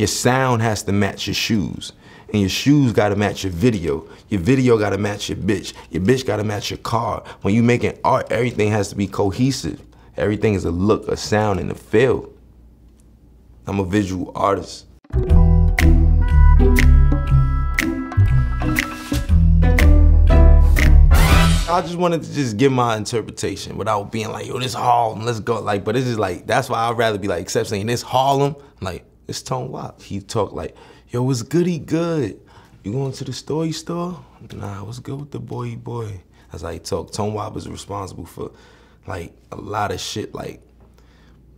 Your sound has to match your shoes. And your shoes gotta match your video. Your video gotta match your bitch. Your bitch gotta match your car. When you making art, everything has to be cohesive. Everything is a look, a sound, and a feel. I'm a visual artist. I just wanted to just give my interpretation without being like, yo, this Harlem, let's go. Like, but it's just like, that's why I'd rather be like, except saying this Harlem, like, it's Tone Wop. He talk like, yo, what's good, he good. You going to the store, you store? Nah, what's good with the boy? That's how he talk. Tone Wop is responsible for like a lot of shit, like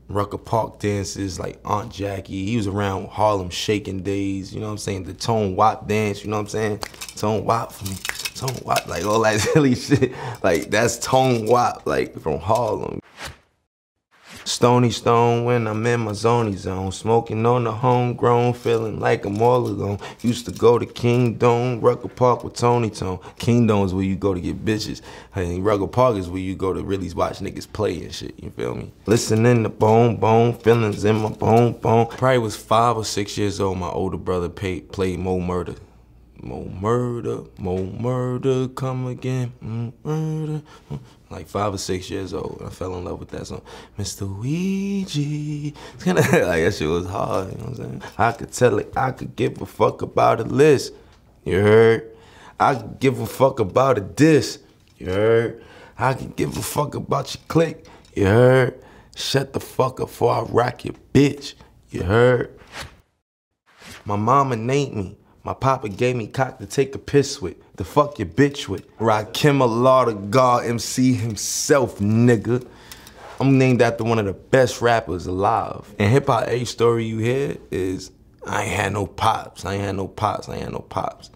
Rucker Park dances, like Aunt Jackie. He was around Harlem shaking days, you know what I'm saying? The Tone Wop dance, you know what I'm saying? Tone Wop from Tone Wop, like all that silly shit. Like that's Tone Wop, like from Harlem. Stony Stone when I'm in my zony zone, smoking on the homegrown, feeling like I'm all alone. Used to go to Kingdome, Rucker Park with Tony Tone. Kingdome is where you go to get bitches, and Rucker Park is where you go to really watch niggas play and shit, you feel me? Listening to bone, feelings in my bone. Probably was 5 or 6 years old, my older brother played Mo Murda. Mo Murda, come again, Mo Murda. Like 5 or 6 years old, and I fell in love with that song. Mr. Ouija, it's kinda, like that shit was hard, you know what I'm saying? I could tell it, I could give a fuck about a list, you heard? I could give a fuck about a diss, you heard? I could give a fuck about your click, you heard? Shut the fuck up before I rock your bitch, you heard? My mama named me. My papa gave me cock to take a piss with, to fuck your bitch with. Rakim Allah, the God MC himself, nigga. I'm named after one of the best rappers alive. And hip hop, every story you hear is, I ain't had no pops, I ain't had no pops, I ain't had no pops.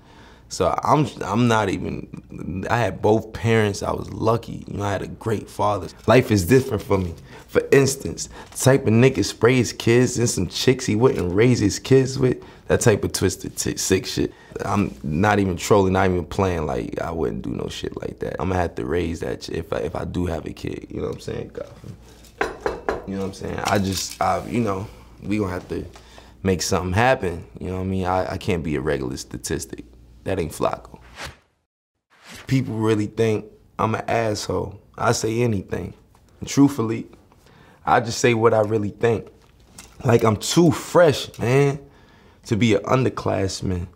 So I'm not even, I had both parents, I was lucky. You know, I had a great father. Life is different for me. For instance, the type of nigga spray his kids and some chicks he wouldn't raise his kids with, that type of twisted sick shit. I'm not even trolling, not even playing, like I wouldn't do no shit like that. I'm gonna have to raise that shit if I do have a kid, you know what I'm saying? God. You know what I'm saying? You know, we gonna have to make something happen, you know what I mean? I can't be a regular statistic. That ain't Flocko. People really think I'm an asshole. I say anything. And truthfully, I just say what I really think. Like I'm too fresh, man, to be an underclassman.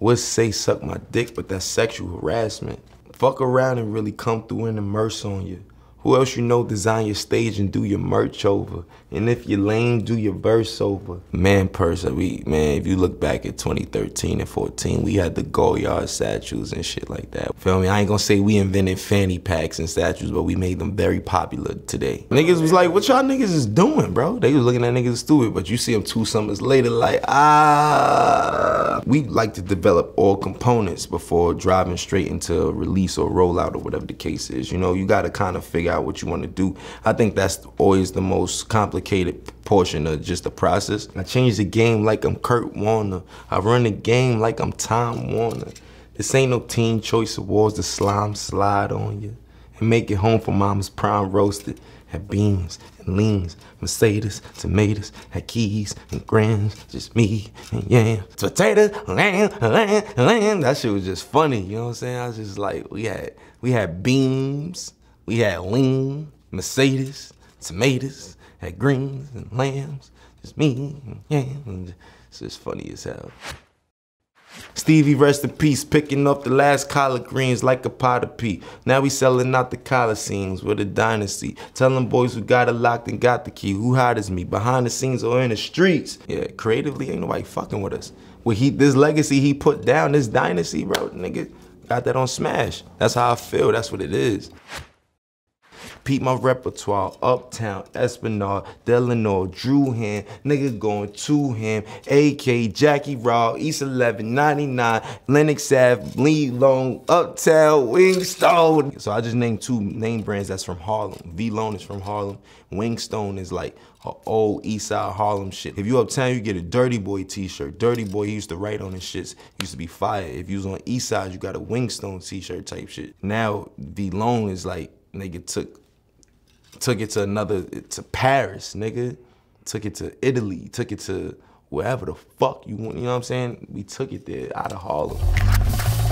Would say suck my dick, but that's sexual harassment. Fuck around and really come through and immerse on you. Who else you know design your stage and do your merch over? And if you're lame, do your verse over. Man, man, if you look back at 2013 and 14, we had the Goyard statues and shit like that. Feel me? I ain't gonna say we invented fanny packs and statues, but we made them very popular today. Niggas was like, what y'all niggas is doing, bro? They was looking at niggas stupid, but you see them 2 summers later like, ah. We like to develop all components before driving straight into a release or rollout or whatever the case is. You know, you gotta kind of figure out what you want to do. I think that's always the most complicated portion of just the process. I change the game like I'm Kurt Warner. I run the game like I'm Tom Warner. This ain't no Teen Choice Awards, the slime slide on you. And make it home for mama's prime roasted. Had beans and leans, Mercedes, tomatoes, had keys and grams, just me and yams. Potatoes, lamb. That shit was just funny, you know what I'm saying? I was just like, we had beans, we had lean, Mercedes, tomatoes, had greens and lambs, just me, yeah, it's just funny as hell. Stevie, rest in peace, picking up the last collard greens like a pot of pea. Now we selling out the collard scenes with a dynasty. Telling boys who got it locked and got the key, who hot as me, behind the scenes or in the streets. Yeah, creatively ain't nobody fucking with us. With this legacy he put down, this dynasty, bro, nigga, got that on Smash. That's how I feel, that's what it is. Peep my repertoire, Uptown, Espinard, Delano, Drew Hand, nigga going to him, AK, Jackie Raw, East 1199, Lennox Ave, Lee Long, Uptown, Wingstone. So I just named 2 name brands that's from Harlem. Vlone is from Harlem, Wingstone is like an old East Side Harlem shit. If you uptown, you get a Dirty Boy t-shirt. Dirty Boy, he used to write on his shits, he used to be fire. If you was on East Side, you got a Wingstone t-shirt type shit. Now Vlone is like, nigga took it to Paris, nigga. Took it to Italy, took it to wherever the fuck you want, you know what I'm saying? We took it there, out of Harlem.